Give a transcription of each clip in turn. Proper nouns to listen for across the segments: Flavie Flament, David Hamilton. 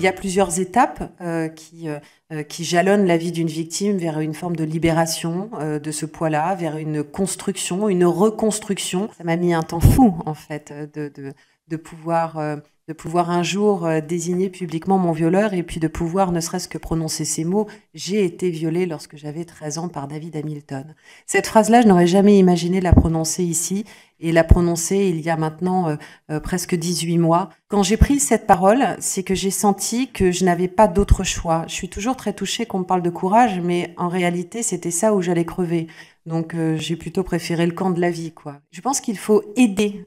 il y a plusieurs étapes qui jalonnent la vie d'une victime vers une forme de libération de ce poids-là, vers une construction, une reconstruction. Ça m'a mis un temps fou, en fait, de pouvoir un jour désigner publiquement mon violeur et puis de pouvoir ne serait-ce que prononcer ces mots « J'ai été violée lorsque j'avais 13 ans par David Hamilton ». Cette phrase-là, je n'aurais jamais imaginé la prononcer ici et la prononcer il y a maintenant presque 18 mois. Quand j'ai pris cette parole, c'est que j'ai senti que je n'avais pas d'autre choix. Je suis toujours très touchée qu'on me parle de courage, mais en réalité, c'était ça où j'allais crever. Donc j'ai plutôt préféré le camp de la vie, quoi. Je pense qu'il faut aider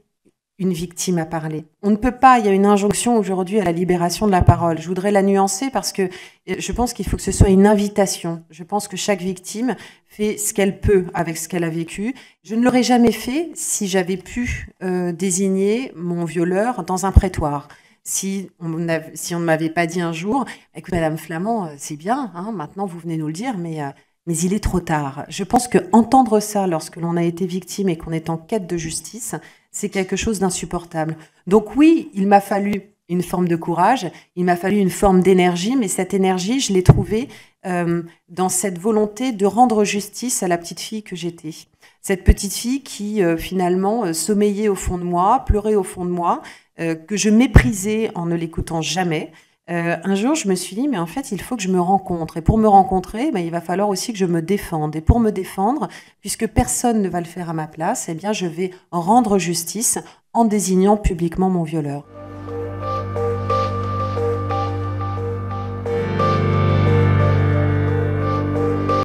une victime à parler. On ne peut pas, il y a une injonction aujourd'hui à la libération de la parole. Je voudrais la nuancer parce que je pense qu'il faut que ce soit une invitation. Je pense que chaque victime fait ce qu'elle peut avec ce qu'elle a vécu. Je ne l'aurais jamais fait si j'avais pu désigner mon violeur dans un prétoire. Si on ne m'avait pas dit un jour, écoute, Madame Flament, c'est bien, hein, maintenant vous venez nous le dire, mais il est trop tard. Je pense que entendre ça lorsque l'on a été victime et qu'on est en quête de justice, c'est quelque chose d'insupportable. Donc oui, il m'a fallu une forme de courage, il m'a fallu une forme d'énergie, mais cette énergie, je l'ai trouvée dans cette volonté de rendre justice à la petite fille que j'étais. Cette petite fille qui, finalement, sommeillait au fond de moi, pleurait au fond de moi, que je méprisais en ne l'écoutant jamais. Un jour, je me suis dit, mais en fait, il faut que je me rencontre. Et pour me rencontrer, il va falloir aussi que je me défende. Et pour me défendre, puisque personne ne va le faire à ma place, eh bien, je vais rendre justice en désignant publiquement mon violeur.